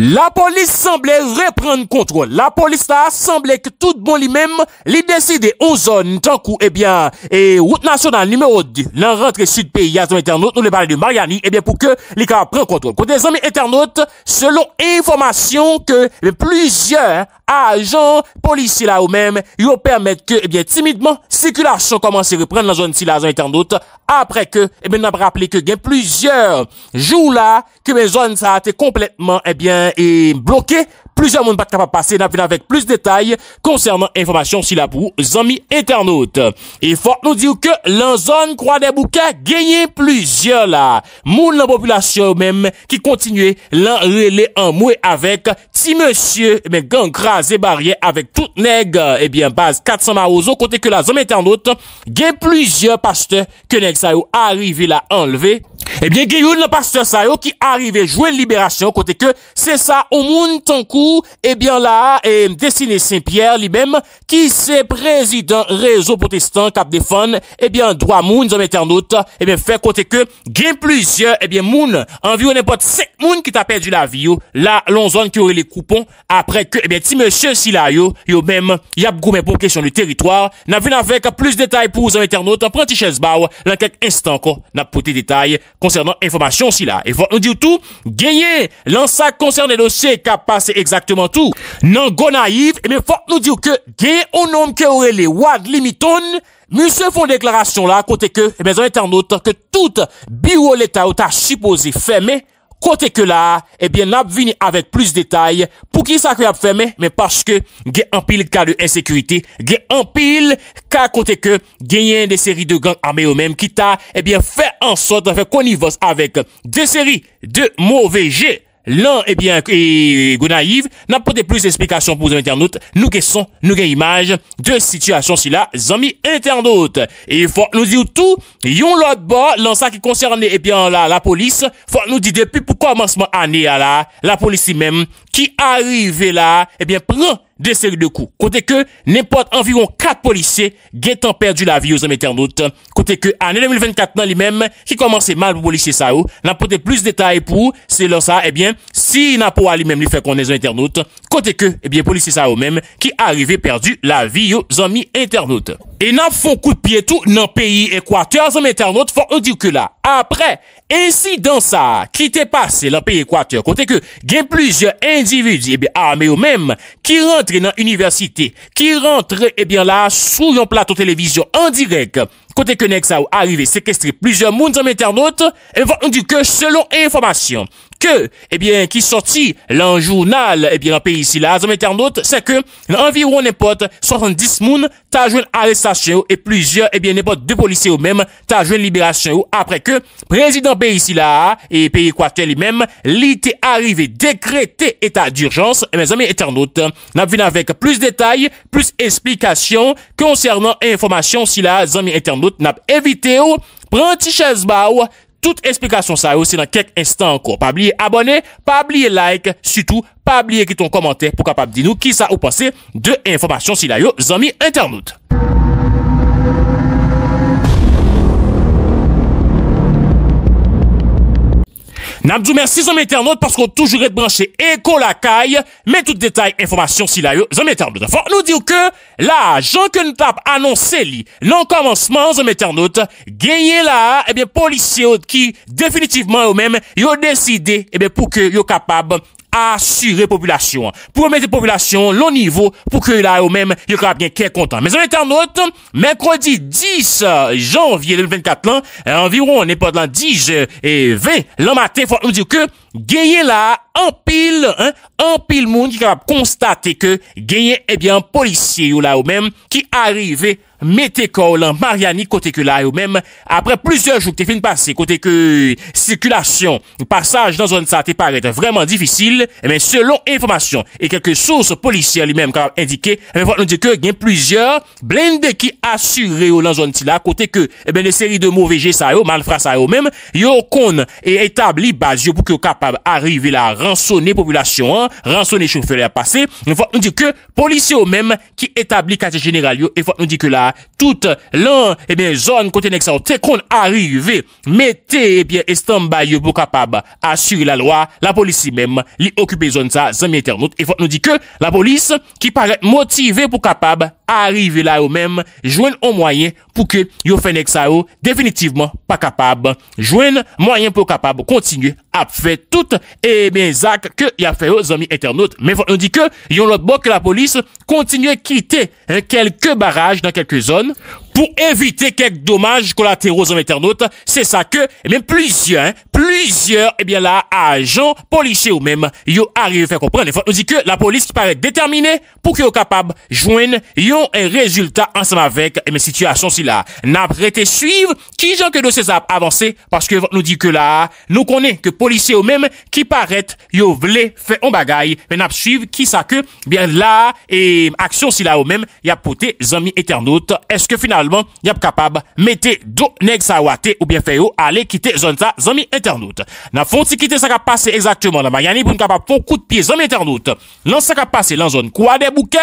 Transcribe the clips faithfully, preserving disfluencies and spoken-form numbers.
La police semblait reprendre contrôle. La police là semblait que tout bon lui-même, lui décide en zone, tant coup, eh bien, et route nationale numéro dix, l'en rentrée sud pays, y a son internaute, nous le parlons de Mariani, eh bien, pour que les cas prennent contrôle. Côté des amis internautes, selon information que plusieurs agents policiers là ou même, ils permettent que, eh bien, timidement, circulation commence à reprendre dans la zone si la zone internaute, après que, eh bien, on a rappelé que, il y a plusieurs jours là, que les zones ça a été complètement, eh bien, et bloqué. Plusieurs monde pas capable de passer. N'a vu avec plus de détails concernant information si la pour amis internautes. Et faut nous dire que la zone Croix des Bouquets gagne plusieurs là. Moun la population même qui continue l'en relais en moué avec ti monsieur mais gang crasé barrière avec tout nègre et bien base quatre cents Marozo côté que la zone internaute gagne plusieurs pasteurs que nèg ça yo arrivé là enlever. Eh bien, il y a un pasteur ça yo qui arrive jouer libération côté que c'est ça au monde tant coup. Eh bien là, eh, dessiné Saint-Pierre lui-même, qui c'est président réseau protestant Cap-Defon, eh bien, droit moun, hommes internautes, eh bien, fait côté que, gain plusieurs, eh bien, moun, environ n'importe cinq moun qui t'a perdu la vie, yo, là, l'on zone qui aurait les coupons, après que, eh bien, ti monsieur Sila, yo, yo même, y a goumé pour question du territoire, n'a vu avec plus de détails pour hommes internautes, en prenti chaise bao, dans quelques instants encore, n'a pas de détails concernant information Sila. Et faut nous dire tout, gagner, l'ensac concerne les dossiers qui a passé exactement tout. Dans Gonaïves, eh bien, faut nous dire que, gain un homme qui aurait les Wadlimiton, monsieur font déclaration là, côté que, eh bien, les internautes, que tout bureau l'État a supposé fermer, côté que là, eh bien, n'a venu avec plus de détails, pour qui ça a fermé, mais parce que, gain en pile cas de insécurité, gain en pile cas côté que, gain des séries de gangs armés eux-mêmes, qui t'a, eh bien, fait en sorte de faire connivence avec des séries de mauvais jets. L'an, eh bien, et Gonaïves, n'a pas de plus d'explications pour les internautes. Nous qu'essons, nous gagnons image de situation si là, amis internautes. Et faut nous dire tout, yon l'autre bord, l'an ça qui concerne, eh bien, la, la police, faut nous dire depuis pour commencement année là, la police même, qui arrive là, eh bien, prend des séries de coups. Côté que, n'importe environ quatre policiers, guettant perdu la vie aux hommes internautes. Côté que, année deux mille vingt-quatre, dans les mêmes, qui commençait mal pour policiers, ça, n'a pas plus de détails pour, c'est là, ça, eh bien, si Sinapoa lui-même, lui fait qu'on est internautes. Côté que, eh bien, policiers, ça, eux-mêmes, qui arrivaient perdu la vie aux amis internautes. Et n'a font coup de pied tout, dans le pays Équateur, hommes internautes, faut on dire que là, après, incident ça, qui était passé dans le pays Équateur, côté que, gain plusieurs individus, eh bien, armés eux-mêmes, qui rentrent dans l'université, qui rentre, eh bien, là, sous un plateau télévision en direct. Côté que Nexa ou arrivé, séquestrer plusieurs mondes en internautes, et on dit que selon information, que, eh bien, qui sortit l'en journal, eh bien, en pays ici, là, en internautes, c'est que, environ n'importe soixante-dix moun, t'as joué arrestation, et plusieurs, eh bien, n'importe deux policiers ou même, t'as joué libération, après que, président pays ici, là, et pays Équateur lui-même, l'été arrivé, décrété état d'urgence, et mes amis internautes, n'a vu avec plus de détails, plus explications, concernant information, si là, amis internautes, n'a évité, ou, prends chaise bao, toute explication ça aussi dans quelques instants encore. Pas oublier abonner, pas oublier like, surtout pas oublier quitter ton commentaire pour capable dire nous qui ça ou pensez de information si là yo amis internautes. N'abdou merci amis internautes parce qu'on toujours est branché Echo Lakay, mais tout détail information si là yo amis internautes. Faut nous dire que là, Jean-Cune Tap annoncé li, l'en commencement, aux internautes, gagné là, eh bien, policiers qui, définitivement, eux-mêmes, ils ont décidé, eh bien, pour que, ils soient capables assurer population. Pour mettre population, long niveau, pour que là, eux-mêmes, ils soient bien qu'est content. Mais aux internautes, mercredi dix janvier deux mille vingt-quatre, là, environ, on est pas dans dix et vingt, le matin, faut nous dire que, gagné là, en pile, hein, en pile monde qui capable constater que, gagné, eh bien, policier ou là ou même, qui arrivait, mettez col en Mariani, côté que là ou même, après plusieurs jours que t'es fin passer, côté que, circulation, passage dans zone ça, t'es paraît vraiment difficile, eh bien, selon information, et quelques sources policières lui-même, capable indiqué, eh bien, faut nous dire que, gagné plusieurs, blindés qui assurés ou dans zone là, côté que, eh bien, les séries de mauvais G ça yo, malfrats ça yo même, yo con, et établi base, yo pour que capable capable d'arriver là, rançonner population, rançonner chauffeur à passer. Il faut nous dire que policiers eux-mêmes qui établit quartier général, il faut nous dire que là, toute l'an, eh bien, zone côté nexa, t'es qu'on arrive, mettez, eh bien, estambaye pour capable assurer la loi, la police même, li occuper zone ça, zami internaute. Il faut nous dire que la police qui paraît motivée pour capable arriver là eux-mêmes, joindre un moyen pour que yo fait nexa définitivement pas capable, joindre moyen pour capable continuer à faire tout, eh bien, zac que y a fait aux amis internautes. Mais faut nous dire que y a l'autre bord que la police continue à quitter hein, quelques barrages dans quelques zones pour éviter quelques dommages collatéraux aux internautes. C'est ça que même plusieurs, hein, plusieurs, eh bien là, agents policiers ou même ils arrivent à faire comprendre. Faut nous dire que la police qui paraît déterminée pour qu'ils soient capables de joindre un résultat ensemble avec eh bien situation si là. N'a prêté suivre qui gens que dossier ça avancer parce que nous dit que là, nous connaît que policiers ou même qui paraît yo vle fait un bagaille mais n'a suivre qui ça que bien là et action si là ou même y a poté amis internautes. Est-ce que finalement y a capable mettre do nèg sa wate ou bien faire aller quitter zone ça amis internautes. N'a font quitter ça qui passer exactement dans Mariani pour capable pour coup de pied amis internautes. Là ça qui passer dans zone Croix des Bouquets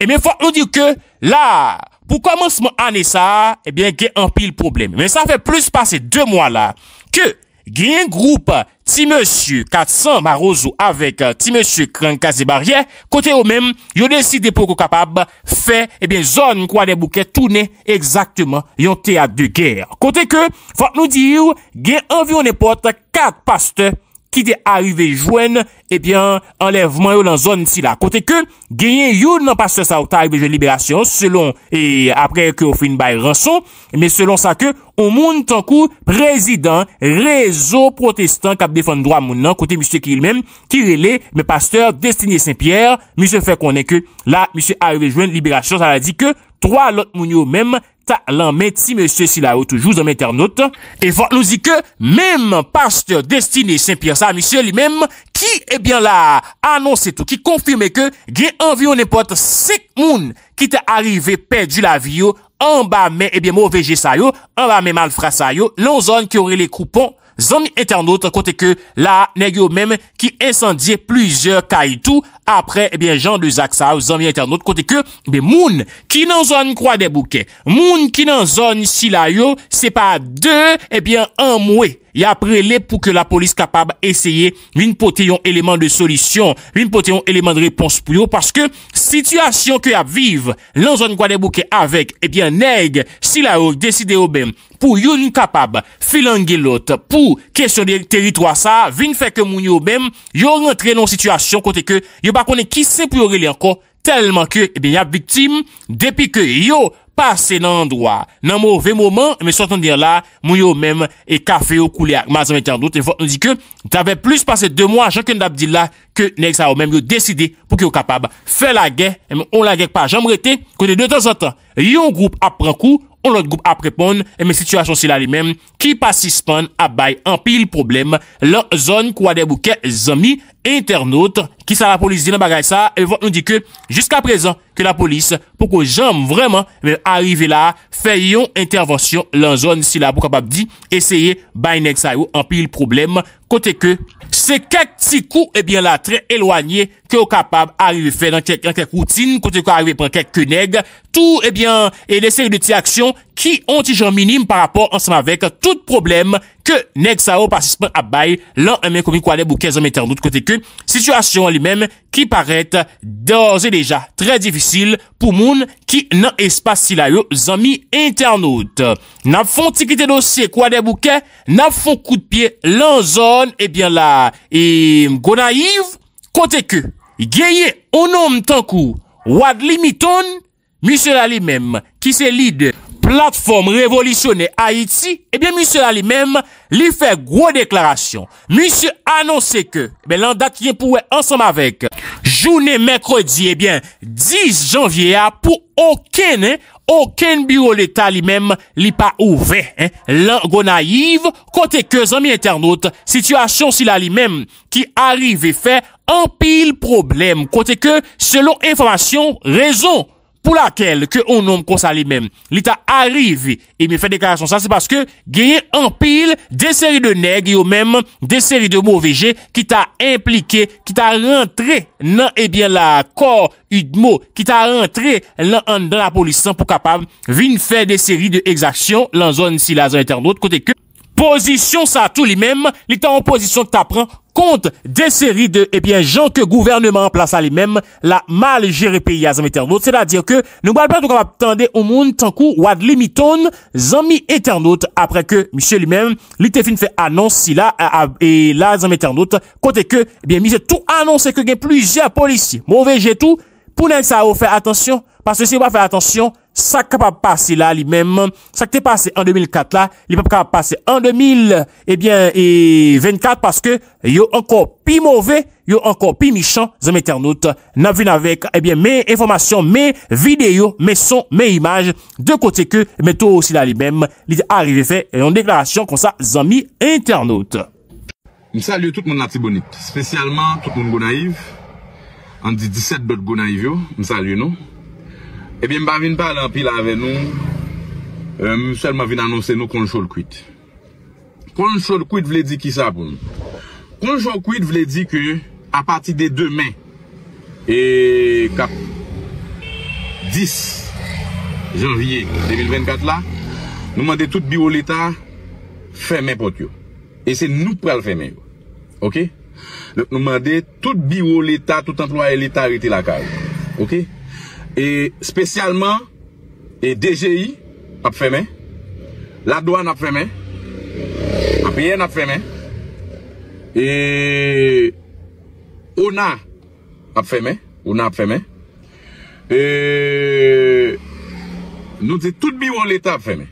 et bien faut nous dire que là pour commencement année ça, eh bien, y a un pile problème. Mais ça fait plus passer deux mois là, que, y a un groupe, ti monsieur quatre cents Marozo avec ti monsieur Cran Kazibarrière, côté eux même, yo décidé pour qu'on capable, fait, eh bien, zone Croix des Bouquets tourner exactement, yon théâtre de guerre. Côté que, faut nous dire, y a environ n'importe quatre pasteurs qui t'est arrivé joindre, eh bien, enlèvement yo dans zone si là. Côté que, gagné you non pas ça ou t'arrive de libération, selon, et après que au fin by rançon, mais selon ça que, on monte en coup, président, réseau protestant, Cap-Defon droit moun, côté monsieur qui lui-même, qui relève, mais pasteur, destiné Saint-Pierre, monsieur fait qu'on est que, là, monsieur arrivé joindre libération, ça a dit que, trois l'autre moun yo même, l'en métier monsieur Silao toujours dans l'internaute. Et faut nous dire que même pasteur destiné Saint-Pierre ça monsieur lui-même qui eh bien là annonce tout qui confirme que gain environ n'importe cinq moun qui t'est arrivé perdu la vie yo, en bas mais eh bien mauvais geste ça yo en bas mais malfrat ça yo l'on zone qui aurait les coupons amis internautes côté que là nèg yo même qui incendiait plusieurs caïtou après eh bien Jean de Zaksa aux amis internautes côté que eh bien moun qui dans zone Croix des Bouquets moun qui dans zone Sila yo c'est pas deux eh bien un mois y a prélé pour que la police capable essayer une poter un élément de solution une poter un élément de réponse pour yo parce que situation que y a vivre dans zone Croix des Bouquets avec eh bien nèg Sila yo décider au même pour yon capable filanger l'autre pour question de territoire ça vinn fait que moun yo même yo rentre dans situation côté que yo pas connaît qui c'est pour relé encore tellement que eh bien y a victime depuis que yo passé dans l'endroit dans mauvais moment mais sortant dire là moun yo même et café au couler avec mazon internaute on dit que t'avais plus passé deux mois Jean-Cune Tap dit là que nèg ça même yo décidé pour que yo capable faire la guerre on la guerre pas jamais rete côté de temps en temps yon groupe après coup l'autre groupe après répondre et mes situations c'est là lui-même qui pas suspend à bail en pile problème la zone Croix des Bouquets amis internautes qui ça la police dit dans bagage ça et vont nous dire que jusqu'à présent que la police pour que j'aime vraiment mais arriver là faire une intervention dans zone si là pour capable dit essayer bail nex ça en pile problème côté que c'est quelques petits coups et bien là très éloigné que capable arriver faire dans quelques routines côté que arriver prendre quelques nègres tout et bien et des séries de petites actions qui ont un genre minime par rapport ensemble avec tout problème que nèg sa yo participant à bail l'an un comme Croix des Bouquets en internaute côté que situation lui-même qui paraît d'ores et déjà très difficile pour moun qui nan espace si la yo amis internautes n'a font quitter dossier Croix des Bouquets n'a font coup de pied l'an zone et bien là et Gonaïves côté que gagné un homme tant coup Wadlimiton Michel Ali même qui c'est leader plateforme révolutionnaire Haïti, eh bien, monsieur Ali même, lui fait gros déclaration. Monsieur annonçait que, eh bien, l'an date qui est pour ensemble avec, journée mercredi, eh bien, dix janvier, pour aucun, hein, aucun bureau l'État lui-même, lui pas ouvert, hein. L'an Gonaïves, côté que, amis internautes, situation si la lui-même, qui arrive et fait, un pile problème, côté que, selon information, raison, pour laquelle que on nomme comme ça lui-même, l'État arrive et me fait déclaration ça, c'est parce que gagné en pile des séries de nègres et même des séries de mauvais jeux qui t'a impliqué, qui t'a rentré dans et bien la corps Udmo, qui t'a rentré dans, dans la police pour capable venir faire des séries de exactions dans zone Silas internaute côté que position ça tout lui-même, l'État en position t'apprend compte des séries de, eh bien, gens que gouvernement en place à lui-même, la mal gérer pays à zami internaute. C'est-à-dire que, nous ne pas tout capable d'attendre au monde, tant coup, Wadlimiton, zami internaute, après que, monsieur lui-même, l'été fin fait annonce, si là, et là, zami internaute, côté que, eh bien, monsieur tout annonce que il y a plusieurs policiers, mauvais j'ai tout, pour n'être ça, faire attention, parce que si on va faire attention, ça capable passer là lui-même, ça qui est passé en deux mille quatre là, il pas capable passer en deux mille eh bien et vingt-quatre parce que yo encore pire mauvais, yo encore pire méchant, zami internaute, n'a vu avec eh bien mes informations, mes vidéos, mes sons, mes images de côté que mais tout aussi là lui-même, il arrivé fait une déclaration comme ça zami internaute. Je salue tout le monde la Tibonite, spécialement tout le monde Gonaïves. On dit dix-sept d'autres Gonaïves, je salue nous. Eh bien, je ne viens pas aller en pile avec nous. Je seulement viens annoncer nous qu'on le choule quit. Qu'on le choule quit veut dire qui ça pour nous? Qu'on le choule quit veut dire que, à partir de demain, et cap dix janvier deux mille vingt-quatre là, nous demandons tout bureau l'État, fermer porte. Et c'est nous qui allons fermer. Ok? Donc, nous demandons tout bureau l'État, tout employé l'État, arrêter la cage. Ok? Et spécialement, et D G I a fermé, la douane a fermé, A P N a fermé, et O N A a fermé, O N A a fermé, et nous disons tout le bureau de l'État a fermé.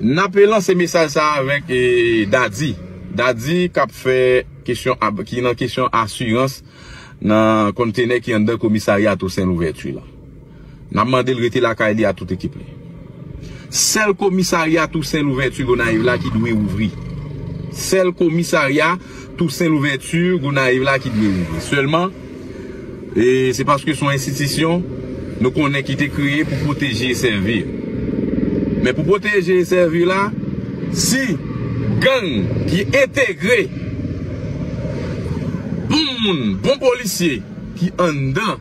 Nous appelons ces messages avec Dadi, Dadi qui a fait question, qui est en question assurance. Dans le conteneur qui est dans le commissariat Toussaint Louverture. Nous avons demandé de retirer la caille à toute équipe. C'est le commissariat Toussaint Louverture Gonaïves là qui doit ouvrir. C'est le commissariat Toussaint Louverture Gonaïves là qui doit ouvrir. Seulement, c'est parce que son institution, nous connaissons qui était créée pour protéger et servir. Mais pour protéger et servir là, si gang qui est intégré bon bon policier qui en dans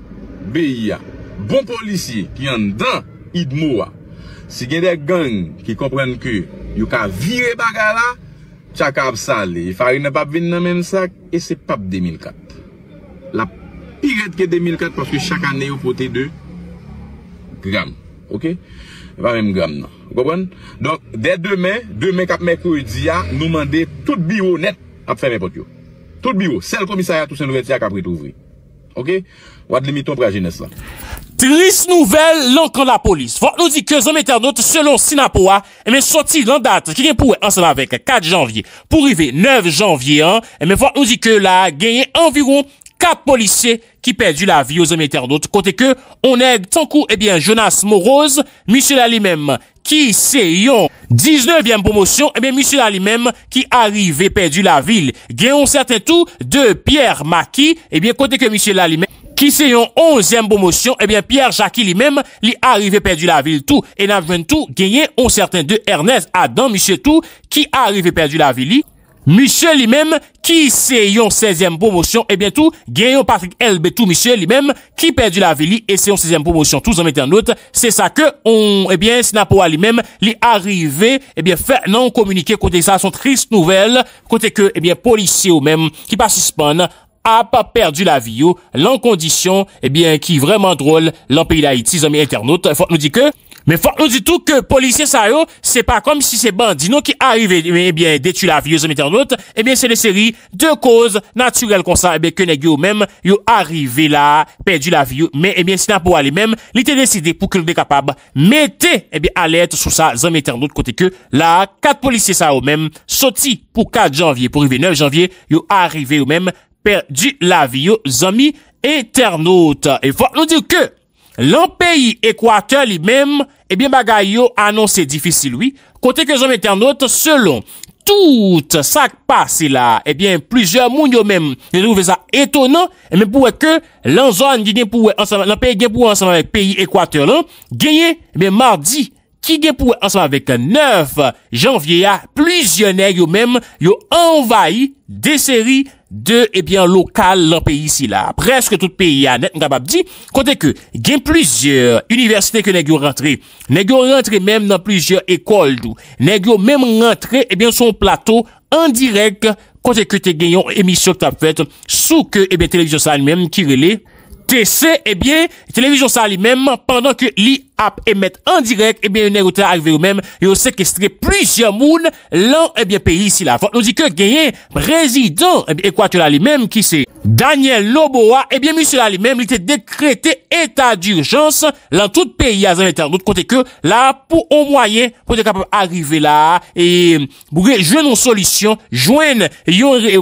B I A, bon policier qui en dans Idmoa, si y a des gangs qui comprennent que yo ka virer bagala, tchakab salé, farine pas venir dans même sac et c'est pas deux mille quatre. La pire que deux mille quatre parce que chaque année au poté de grammes. OK? Pas même gramme non. Vous comprenez? Donc dès demain, demain cap mercredi a, nous demander tout bureau net à faire n'importe yo. Tout le bureau, c'est le commissariat Toussaint Louverture qui a pris tout ouvrir. OK? Wadlimiton pour la jeunesse là. Triste nouvelle, l'encan la police. Faut nous dire que les internautes, selon Sinapoa, et bien, sorti dans date, qui est pour ensemble avec quatre janvier, pour arriver neuf janvier, hein, et bien, faut nous dire que là, gagné environ quatre policiers qui perdu la vie aux hommes internautes. Côté que, on aide tant coup, eh bien, Jonas Morose, Michel Ali même, qui c'est yon, dix-neuvième promotion, eh bien, Michel Ali même, qui arrive et perdu la ville. Gagnons certains tout de Pierre Maki, eh bien, côté que Michel Ali même, qui c'est yon onzième promotion, eh bien, Pierre Jacqui lui-même, lui arrive et perdu la ville tout. Et n'a tout, gagné on certain de Ernest Adam, monsieur tout, qui arrive et perdu la ville. Michel lui-même, qui c'est yon seizième promotion, et bien tout, gagnons Patrick Elbetou, Michel lui-même, qui perdu la vie, et c'est yon seizième promotion, tous en internaute, c'est ça que, on, eh bien, Sinapoa lui-même, lui arrivé, eh bien, fait, non, communiqué, côté ça, son triste nouvelle, côté que, eh bien, policiers ou même, qui pas suspendent, a pas perdu la vie, l'en condition, eh bien, qui vraiment drôle, l'en pays d'Haïti, les amis internautes, faut nous dire que, mais faut nous dire tout que policiers ça yo, c'est pas comme si c'est bandit non qui arrive et eh bien détruit la vie aux internautes, eh bien c'est des séries de causes naturelles comme ça, eh bien que nèg yo même yo arrivé là, perdu la vie, mais eh bien Sinapoa lui même, il était décidé pour qu'il soit capable mettez eh bien alerte sur ça zami internaute côté que là quatre policiers ça yo même sorti pour quatre janvier pour arriver neuf janvier, yo arrivé ou même perdu la vie aux amis internautes. Et faut nous dire que l'en pays Équateur lui-même, eh bien, bagaille, annonce difficile, oui. Côté que les hommes internautes, selon tout ça qui passe là, eh bien, plusieurs moun yo même, ils trouvent ça étonnant, et même pour que l'ensemble qui gagne pour ensemble, le pays gagne pour ensemble avec pays Équateur là, gagne, mais mardi, qui gagne pour ensemble avec neuf janvier à plusieurs nèg yo même, yo envahi des séries de, eh bien, local, dans pays ici, là. Presque tout pays, à net, on capable dit, côté que, il y a plusieurs universités que n'est-ce rentré. N'est-ce rentré même dans plusieurs écoles, d'où. N'est-ce même rentré, eh bien, son plateau, en direct, côté que t'es gagné, émission que t'as faite, sous que, eh bien, télévision ça lui-même, qui relève. T C, eh bien, télévision ça lui-même, pendant que l'I A P émettre en direct, eh bien, une est arrivé eux-mêmes, ils ont séquestré plusieurs mounes, l'an, eh bien, pays ici, là. Faut nous dit que, gagné, président, eh bien, Équateur lui-même, qui c'est Daniel Noboa, eh bien, monsieur là lui-même, il était décrété état d'urgence, dans tout pays, à l'autre côté que, là, pour au moyen, pour être capable d'arriver là, et, pour joindre une solution, joindre,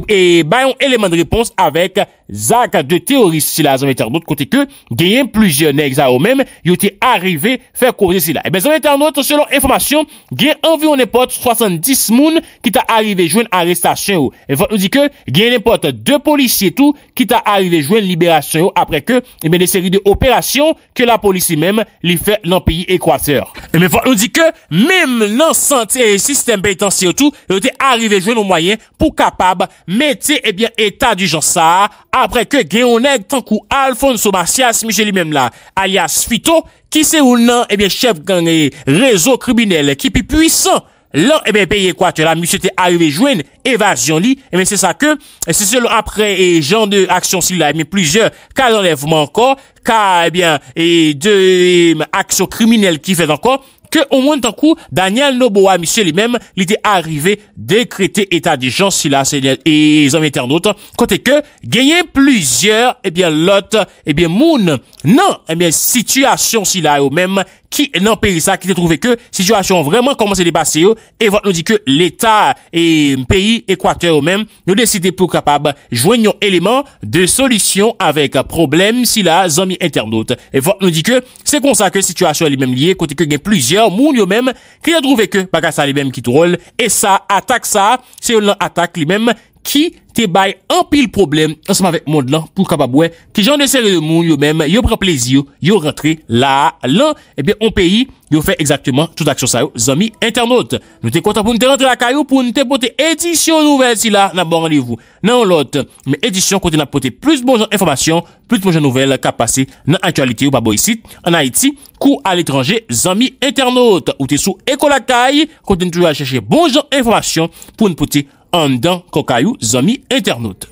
et, bah, un élément de réponse avec Zak de théoristes, Silas, en internaute, côté que, gagnent plusieurs nègres à eux-mêmes, ils étaient arrivés, faire causer cela. Eh ben, en internaute, selon information, gagnent environ n'importe soixante-dix moun qui t'a arrivé, joindre arrestation, et faut nous dire que, gagnent n'importe deux policiers, tout, qui t'a arrivé, joindre libération, après que, eh ben, des séries de opérations que la police même, lui fait dans le pays Équateur. Et ben, faut nous dire que, même dans santé et système pénitentiaire, tout, ils étaient arrivés, joindre au moyen, pour capable, mettre, eh bien, état d'urgence, ça, après que Guéonègue, tant coup Alfonso Marcias, Michel lui-même là, alias Fito, qui c'est ou non, eh bien, chef gang et réseau criminel, qui plus puissant, là, eh bien, pays Équateur, là, monsieur était arrivé joindre évasion li, eh bien, c'est ça que, c'est selon après, et genre de action si là, eh bien, plusieurs cas d'enlèvement encore, cas, eh bien, et de, actions criminelles qui fait encore, que au moins d'un coup, Daniel Noboa, monsieur lui-même, il était arrivé décrété état d'urgence, si là, c'est les hommes internautes, côté que, gagné plusieurs, eh bien, l'autre, eh bien, moun, non, eh bien, situation, si là, eux-mêmes, qui, non, pays, ça, qui s'est trouvé que, situation vraiment commence à dépasser, et votre nous dit que l'État et pays, Équateur, eux-mêmes, nous décidons pour capable, joignons éléments de solution avec problème, si là, amis internautes. Et votre nous dit que, c'est comme ça que situation elle est même liée, côté que, gagné plusieurs, moun yo même qui a trouvé que baga ça lui-même qui drôle et ça attaque ça c'est une attaque lui-même qui te baille en pile problème ensemble avec monde là pour capable qui genre de série de moun yo même yo prend plaisir yo rentré là là et bien on pays yo fait exactement toute action ça amis internautes nous t'es content pour nous rentrer la caillou pour nous te porter édition nouvelle si là n'a bon rendez-vous non l'autre mais édition côté n'a porter plus bonnes informations plus bonnes nouvelles qu'à passer dans actualité ou pas boy site en Haïti ou à l'étranger amis internautes ou t'es sous Echo Lakay continue toujours à chercher bonnes informations pour nous porter en dans Kokayou, amis internautes.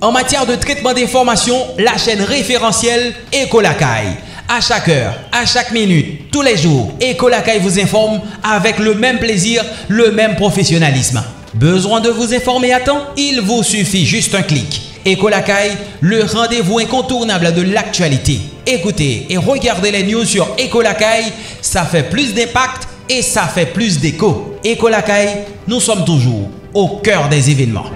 En matière de traitement d'informations, la chaîne référentielle Echo Lakay. À chaque heure, à chaque minute, tous les jours, Echo Lakay vous informe avec le même plaisir, le même professionnalisme. Besoin de vous informer à temps? Il vous suffit juste un clic. Echo Lakay, le rendez-vous incontournable de l'actualité. Écoutez et regardez les news sur Echo Lakay, ça fait plus d'impact et ça fait plus d'écho. Echo Lakay, nous sommes toujours au cœur des événements.